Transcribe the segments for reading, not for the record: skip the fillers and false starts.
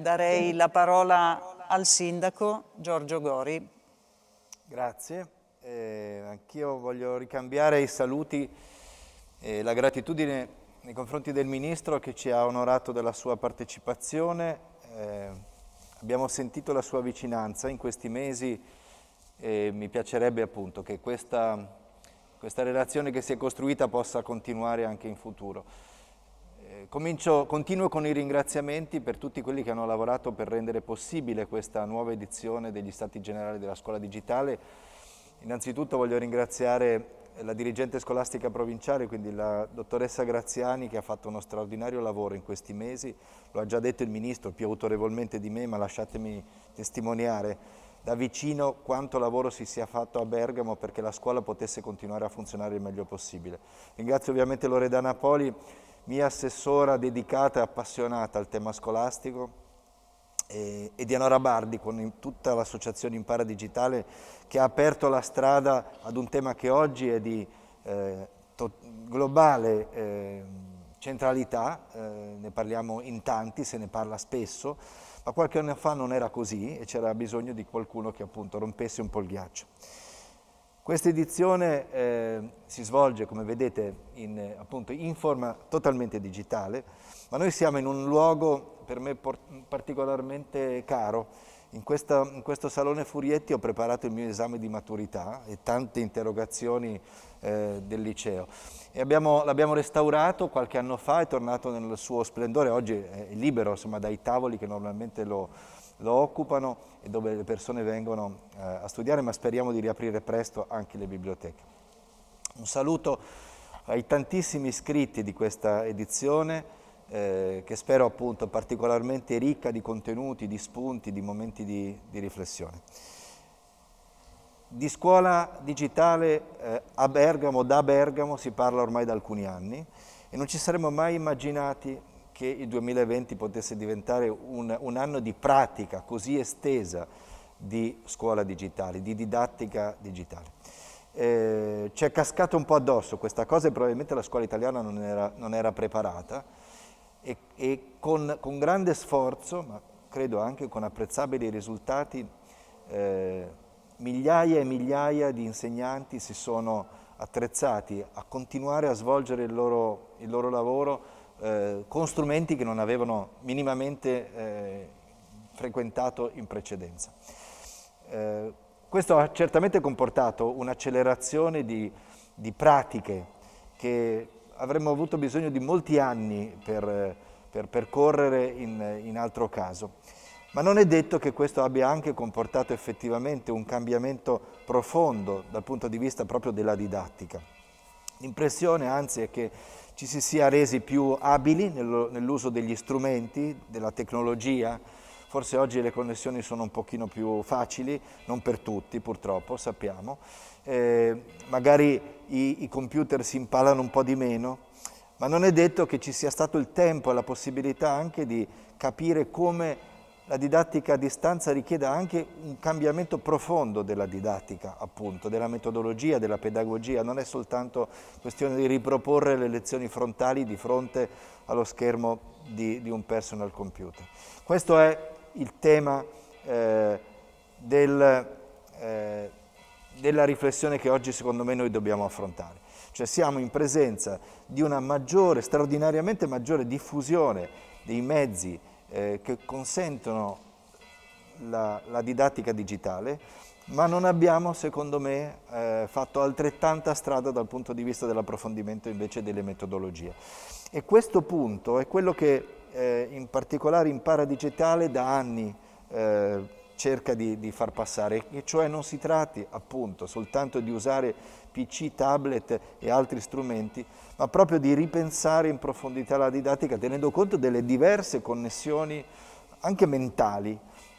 Darei la parola al sindaco Giorgio Gori. Grazie, anch'io voglio ricambiare i saluti e la gratitudine nei confronti del Ministro che ci ha onorato della sua partecipazione. Abbiamo sentito la sua vicinanza in questi mesi e mi piacerebbe appunto che questa relazione che si è costruita possa continuare anche in futuro. Continuo con i ringraziamenti per tutti quelli che hanno lavorato per rendere possibile questa nuova edizione degli Stati Generali della Scuola Digitale. Innanzitutto voglio ringraziare la dirigente scolastica provinciale, quindi la dottoressa Graziani, che ha fatto uno straordinario lavoro in questi mesi. Lo ha già detto il Ministro più autorevolmente di me, ma lasciatemi testimoniare da vicino quanto lavoro si sia fatto a Bergamo perché la scuola potesse continuare a funzionare il meglio possibile. Ringrazio ovviamente Loredana Poli, mia assessora dedicata e appassionata al tema scolastico, e Dianora Bardi con tutta l'associazione Impara Digitale che ha aperto la strada ad un tema che oggi è di globale centralità, ne parliamo in tanti, se ne parla spesso, ma qualche anno fa non era così e c'era bisogno di qualcuno che appunto rompesse un po' il ghiaccio. Questa edizione si svolge, come vedete, in forma totalmente digitale, ma noi siamo in un luogo per me particolarmente caro. In questo Salone Furietti ho preparato il mio esame di maturità e tante interrogazioni del liceo. L'abbiamo restaurato qualche anno fa, è tornato nel suo splendore, oggi è libero insomma, dai tavoli che normalmente lo occupano e dove le persone vengono a studiare, ma speriamo di riaprire presto anche le biblioteche. Un saluto ai tantissimi iscritti di questa edizione che spero appunto particolarmente ricca di contenuti, di spunti, di momenti di riflessione. Di scuola digitale a Bergamo, da Bergamo, si parla ormai da alcuni anni e non ci saremmo mai immaginati che il 2020 potesse diventare un anno di pratica così estesa di scuola digitale, di didattica digitale. Ci è cascato un po' addosso questa cosa e probabilmente la scuola italiana non era preparata e con grande sforzo, ma credo anche con apprezzabili risultati, migliaia e migliaia di insegnanti si sono attrezzati a continuare a svolgere il loro lavoro con strumenti che non avevano minimamente frequentato in precedenza. Questo ha certamente comportato un'accelerazione di pratiche che avremmo avuto bisogno di molti anni per percorrere in altro caso, ma non è detto che questo abbia anche comportato effettivamente un cambiamento profondo dal punto di vista proprio della didattica. L'impressione anzi è che ci si sia resi più abili nell'uso degli strumenti, della tecnologia. Forse oggi le connessioni sono un pochino più facili, non per tutti purtroppo, sappiamo. Magari i computer si impalano un po' di meno, ma non è detto che ci sia stato il tempo e la possibilità anche di capire come la didattica a distanza richieda anche un cambiamento profondo della didattica, appunto, della metodologia, della pedagogia. Non è soltanto questione di riproporre le lezioni frontali di fronte allo schermo di un personal computer. Questo è il tema della riflessione che oggi secondo me noi dobbiamo affrontare. Cioè siamo in presenza di una maggiore, straordinariamente maggiore diffusione dei mezzi che consentono la didattica digitale, ma non abbiamo, secondo me, fatto altrettanta strada dal punto di vista dell'approfondimento invece delle metodologie. E questo punto è quello che in particolare Impara Digitale da anni cerca di far passare, e cioè non si tratti appunto soltanto di usare PC, tablet e altri strumenti, ma proprio di ripensare in profondità la didattica tenendo conto delle diverse connessioni anche mentali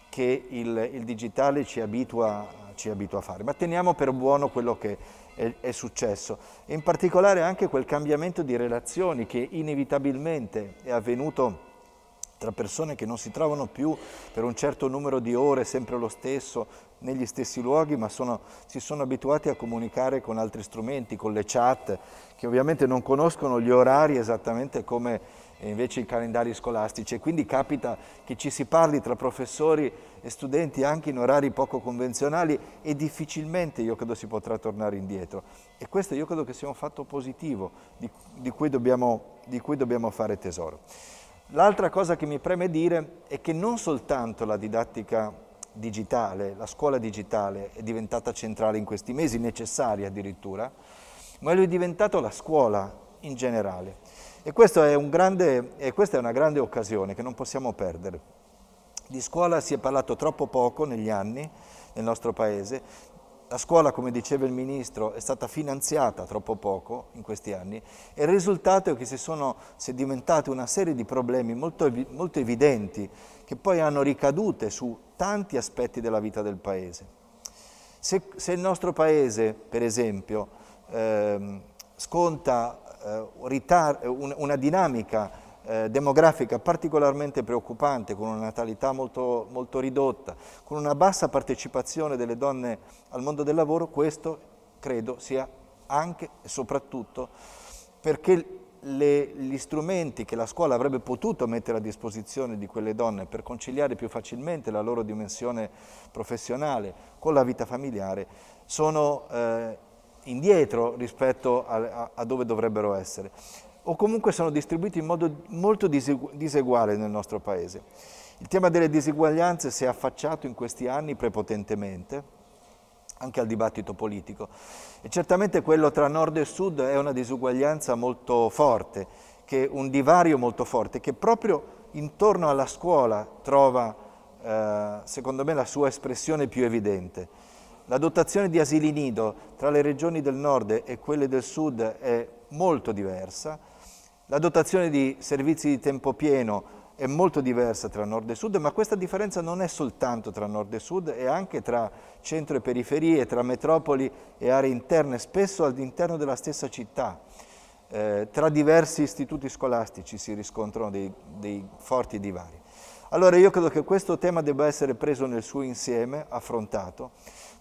che il digitale ci abitua a fare. Ma teniamo per buono quello che è successo e in particolare anche quel cambiamento di relazioni che inevitabilmente è avvenuto tra persone che non si trovano più per un certo numero di ore, sempre lo stesso, negli stessi luoghi, ma si sono abituati a comunicare con altri strumenti, con le chat, che ovviamente non conoscono gli orari esattamente come invece i calendari scolastici, e quindi capita che ci si parli tra professori e studenti anche in orari poco convenzionali, e difficilmente io credo si potrà tornare indietro, e questo io credo che sia un fatto positivo di cui dobbiamo fare tesoro. L'altra cosa che mi preme dire è che non soltanto la didattica digitale, la scuola digitale è diventata centrale in questi mesi, necessaria addirittura, ma lo è diventata la scuola in generale, e questa è una grande occasione che non possiamo perdere. Di scuola si è parlato troppo poco negli anni nel nostro Paese. La scuola, come diceva il Ministro, è stata finanziata troppo poco in questi anni, e il risultato è che si è diventata una serie di problemi molto evidenti, che poi hanno ricadute su tanti aspetti della vita del Paese. Se il nostro Paese, per esempio, sconta una dinamica demografica particolarmente preoccupante, con una natalità molto ridotta, con una bassa partecipazione delle donne al mondo del lavoro, questo credo sia anche e soprattutto perché gli strumenti che la scuola avrebbe potuto mettere a disposizione di quelle donne per conciliare più facilmente la loro dimensione professionale con la vita familiare sono indietro rispetto a dove dovrebbero essere, o comunque sono distribuiti in modo molto diseguale nel nostro Paese. Il tema delle disuguaglianze si è affacciato in questi anni prepotentemente anche al dibattito politico, e certamente quello tra nord e sud è una disuguaglianza molto forte, un divario molto forte, che proprio intorno alla scuola trova, secondo me, la sua espressione più evidente. La dotazione di asili nido tra le regioni del nord e quelle del sud è molto diversa, la dotazione di servizi di tempo pieno è molto diversa tra nord e sud, ma questa differenza non è soltanto tra nord e sud, è anche tra centro e periferie, tra metropoli e aree interne, spesso all'interno della stessa città. Tra diversi istituti scolastici si riscontrano dei forti divari. Allora io credo che questo tema debba essere preso nel suo insieme, affrontato,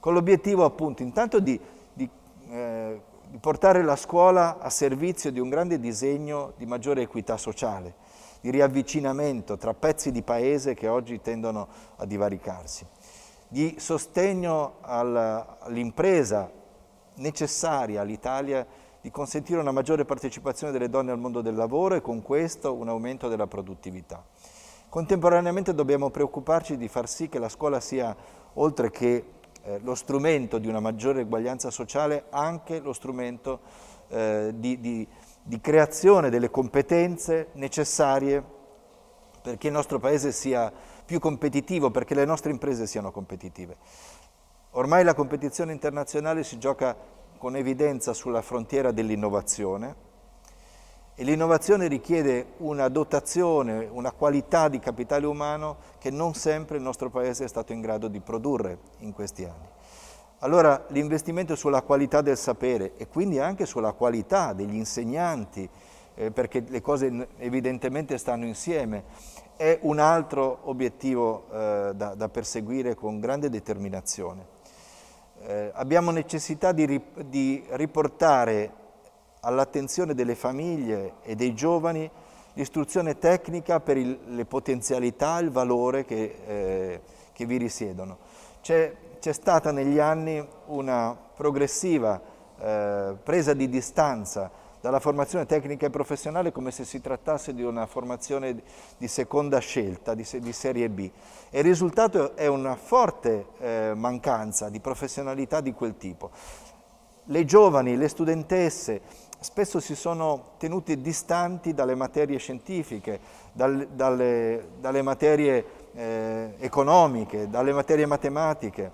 con l'obiettivo appunto intanto di portare la scuola a servizio di un grande disegno di maggiore equità sociale, di riavvicinamento tra pezzi di paese che oggi tendono a divaricarsi, di sostegno all'impresa necessaria all'Italia di consentire una maggiore partecipazione delle donne al mondo del lavoro, e con questo un aumento della produttività. Contemporaneamente dobbiamo preoccuparci di far sì che la scuola sia, oltre che lo strumento di una maggiore uguaglianza sociale, anche lo strumento di creazione delle competenze necessarie perché il nostro Paese sia più competitivo, perché le nostre imprese siano competitive. Ormai la competizione internazionale si gioca con evidenza sulla frontiera dell'innovazione, e l'innovazione richiede una dotazione, una qualità di capitale umano che non sempre il nostro Paese è stato in grado di produrre in questi anni. Allora l'investimento sulla qualità del sapere, e quindi anche sulla qualità degli insegnanti, perché le cose evidentemente stanno insieme, è un altro obiettivo da perseguire con grande determinazione. Abbiamo necessità di riportare all'attenzione delle famiglie e dei giovani l'istruzione tecnica per le potenzialità e il valore che vi risiedono. C'è stata negli anni una progressiva presa di distanza dalla formazione tecnica e professionale, come se si trattasse di una formazione di seconda scelta, di serie B, e il risultato è una forte mancanza di professionalità di quel tipo. Le giovani, le studentesse, spesso si sono tenute distanti dalle materie scientifiche, dalle materie economiche, dalle materie matematiche,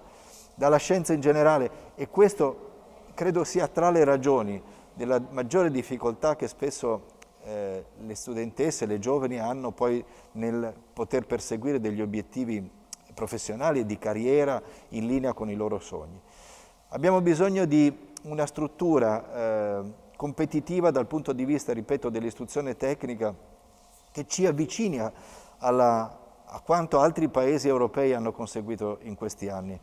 dalla scienza in generale, e questo credo sia tra le ragioni della maggiore difficoltà che spesso le studentesse, le giovani hanno poi nel poter perseguire degli obiettivi professionali e di carriera in linea con i loro sogni. Abbiamo bisogno di una struttura competitiva dal punto di vista, ripeto, dell'istruzione tecnica, che ci avvicini a quanto altri paesi europei hanno conseguito in questi anni.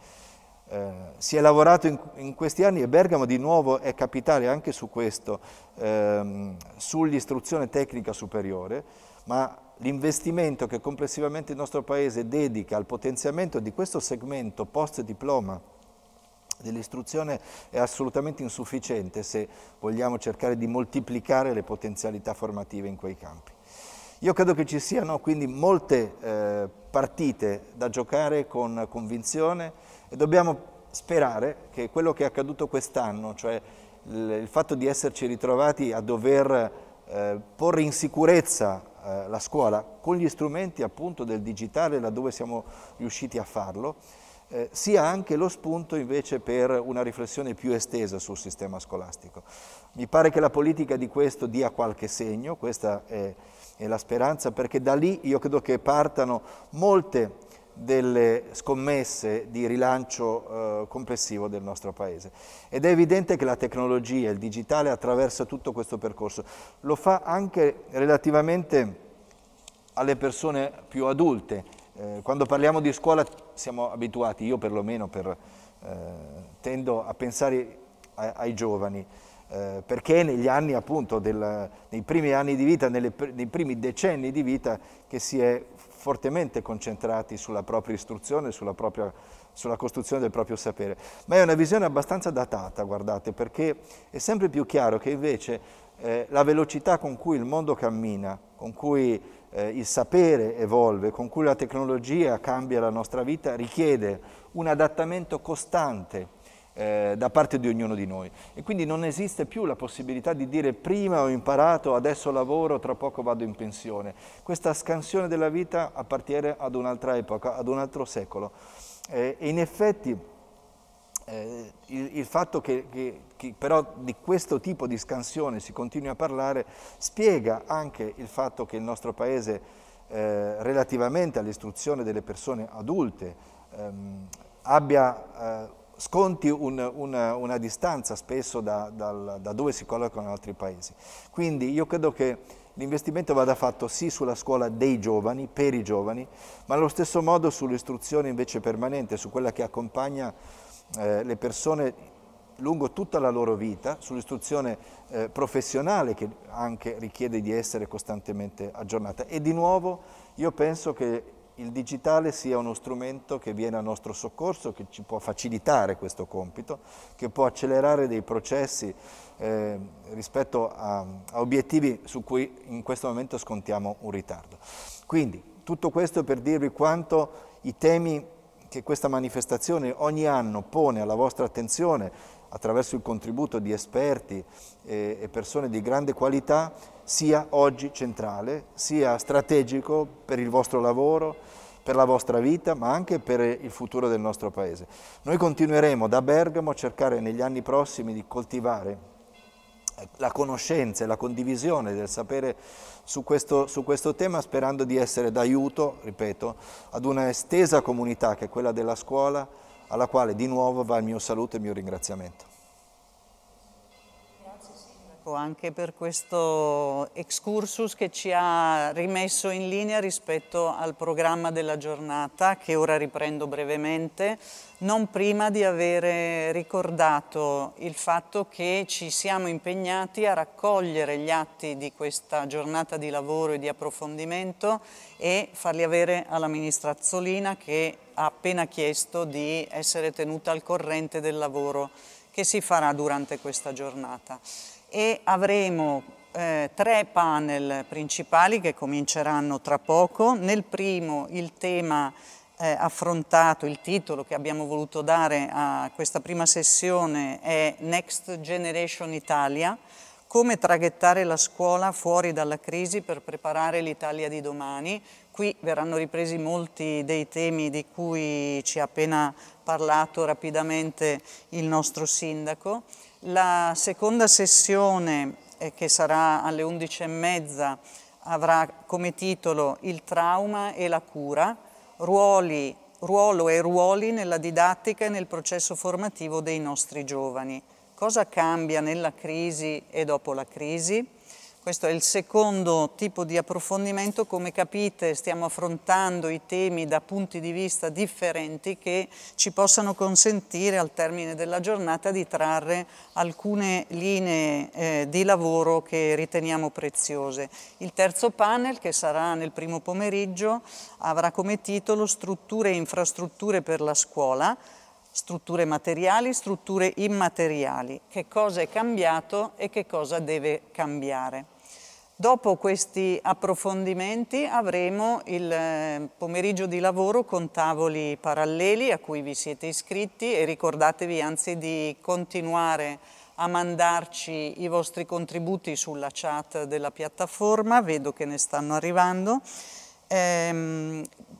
Si è lavorato in questi anni, e Bergamo di nuovo è capitale anche su questo, sull'istruzione tecnica superiore, ma l'investimento che complessivamente il nostro Paese dedica al potenziamento di questo segmento post-diploma dell'istruzione è assolutamente insufficiente se vogliamo cercare di moltiplicare le potenzialità formative in quei campi. Io credo che ci siano quindi molte partite da giocare con convinzione e dobbiamo sperare che quello che è accaduto quest'anno, cioè il fatto di esserci ritrovati a dover porre in sicurezza la scuola con gli strumenti appunto del digitale laddove siamo riusciti a farlo, sia anche lo spunto invece per una riflessione più estesa sul sistema scolastico. Mi pare che la politica di questo dia qualche segno, questa è la speranza, perché da lì io credo che partano molte delle scommesse di rilancio complessivo del nostro Paese. Ed è evidente che la tecnologia, il digitale, attraversa tutto questo percorso. Lo fa anche relativamente alle persone più adulte. Quando parliamo di scuola siamo abituati, io perlomeno tendo a pensare ai giovani, perché negli anni appunto, nei primi anni di vita, nei primi decenni di vita che si è fortemente concentrati sulla propria istruzione, sulla costruzione del proprio sapere. Ma è una visione abbastanza datata, guardate, perché è sempre più chiaro che invece la velocità con cui il mondo cammina, con cui il sapere evolve, con cui la tecnologia cambia la nostra vita, richiede un adattamento costante da parte di ognuno di noi. E quindi non esiste più la possibilità di dire prima ho imparato, adesso lavoro, tra poco vado in pensione. Questa scansione della vita appartiene ad un'altra epoca, ad un altro secolo. E in effetti il fatto che però di questo tipo di scansione si continui a parlare spiega anche il fatto che il nostro Paese relativamente all'istruzione delle persone adulte abbia sconti una distanza spesso da dove si collocano altri paesi. Quindi io credo che l'investimento vada fatto sì sulla scuola dei giovani, per i giovani, ma allo stesso modo sull'istruzione invece permanente, su quella che accompagna le persone lungo tutta la loro vita, sull'istruzione professionale che anche richiede di essere costantemente aggiornata. E di nuovo io penso che il digitale sia uno strumento che viene a nostro soccorso, che ci può facilitare questo compito, che può accelerare dei processi rispetto a obiettivi su cui in questo momento scontiamo un ritardo. Quindi tutto questo per dirvi quanto i temi che questa manifestazione ogni anno pone alla vostra attenzione attraverso il contributo di esperti e persone di grande qualità sia oggi centrale, sia strategico per il vostro lavoro, per la vostra vita, ma anche per il futuro del nostro Paese. Noi continueremo da Bergamo a cercare negli anni prossimi di coltivare la conoscenza e la condivisione del sapere su questo tema, sperando di essere d'aiuto, ripeto, ad una estesa comunità che è quella della scuola, alla quale di nuovo va il mio saluto e il mio ringraziamento. Anche per questo excursus che ci ha rimesso in linea rispetto al programma della giornata, che ora riprendo brevemente, non prima di avere ricordato il fatto che ci siamo impegnati a raccogliere gli atti di questa giornata di lavoro e di approfondimento e farli avere alla ministra Azzolina, che ha appena chiesto di essere tenuta al corrente del lavoro che si farà durante questa giornata. E avremo tre panel principali che cominceranno tra poco. Nel primo il tema affrontato, il titolo che abbiamo voluto dare a questa prima sessione è Next Generation Italia, come traghettare la scuola fuori dalla crisi per preparare l'Italia di domani. Qui verranno ripresi molti dei temi di cui ci ha appena parlato rapidamente il nostro sindaco. La seconda sessione, che sarà alle 11:30, avrà come titolo Il trauma e la cura, ruolo e ruoli nella didattica e nel processo formativo dei nostri giovani. Cosa cambia nella crisi e dopo la crisi? Questo è il secondo tipo di approfondimento. Come capite, stiamo affrontando i temi da punti di vista differenti che ci possano consentire al termine della giornata di trarre alcune linee di lavoro che riteniamo preziose. Il terzo panel, che sarà nel primo pomeriggio, avrà come titolo Strutture e infrastrutture per la scuola. Strutture materiali, strutture immateriali, che cosa è cambiato e che cosa deve cambiare. Dopo questi approfondimenti avremo il pomeriggio di lavoro con tavoli paralleli a cui vi siete iscritti, e ricordatevi anzi di continuare a mandarci i vostri contributi sulla chat della piattaforma, vedo che ne stanno arrivando.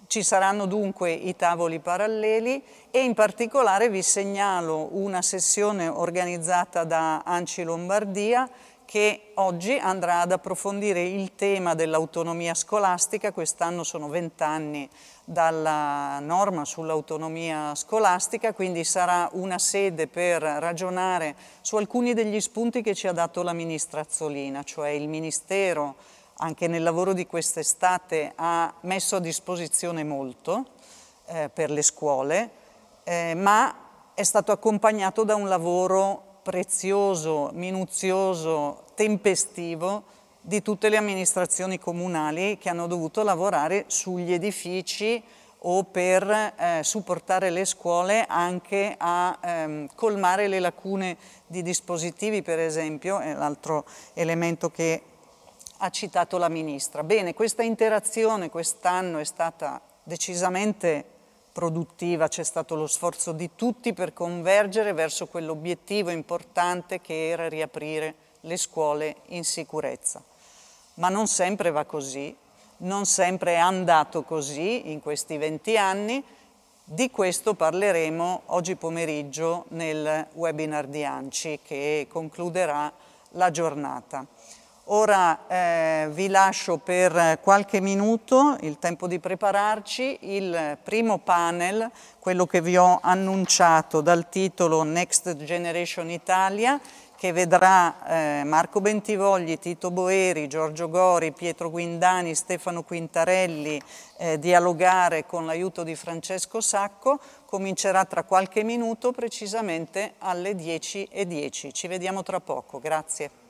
Ci saranno dunque i tavoli paralleli, e in particolare vi segnalo una sessione organizzata da Anci Lombardia che oggi andrà ad approfondire il tema dell'autonomia scolastica. Quest'anno sono 20 anni dalla norma sull'autonomia scolastica, quindi sarà una sede per ragionare su alcuni degli spunti che ci ha dato la ministra Azzolina, cioè il Ministero anche nel lavoro di quest'estate ha messo a disposizione molto per le scuole, ma è stato accompagnato da un lavoro prezioso, minuzioso, tempestivo di tutte le amministrazioni comunali che hanno dovuto lavorare sugli edifici o per supportare le scuole anche a colmare le lacune di dispositivi, per esempio, è l'altro elemento che ha citato la Ministra. Bene, questa interazione quest'anno è stata decisamente produttiva, c'è stato lo sforzo di tutti per convergere verso quell'obiettivo importante che era riaprire le scuole in sicurezza. Ma non sempre va così, non sempre è andato così in questi 20 anni, di questo parleremo oggi pomeriggio nel webinar di Anci che concluderà la giornata. Ora vi lascio per qualche minuto il tempo di prepararci. Il primo panel, quello che vi ho annunciato dal titolo Next Generation Italia, che vedrà Marco Bentivogli, Tito Boeri, Giorgio Gori, Pietro Guindani, Stefano Quintarelli dialogare con l'aiuto di Francesco Sacco, comincerà tra qualche minuto, precisamente alle 10:10. Ci vediamo tra poco, grazie.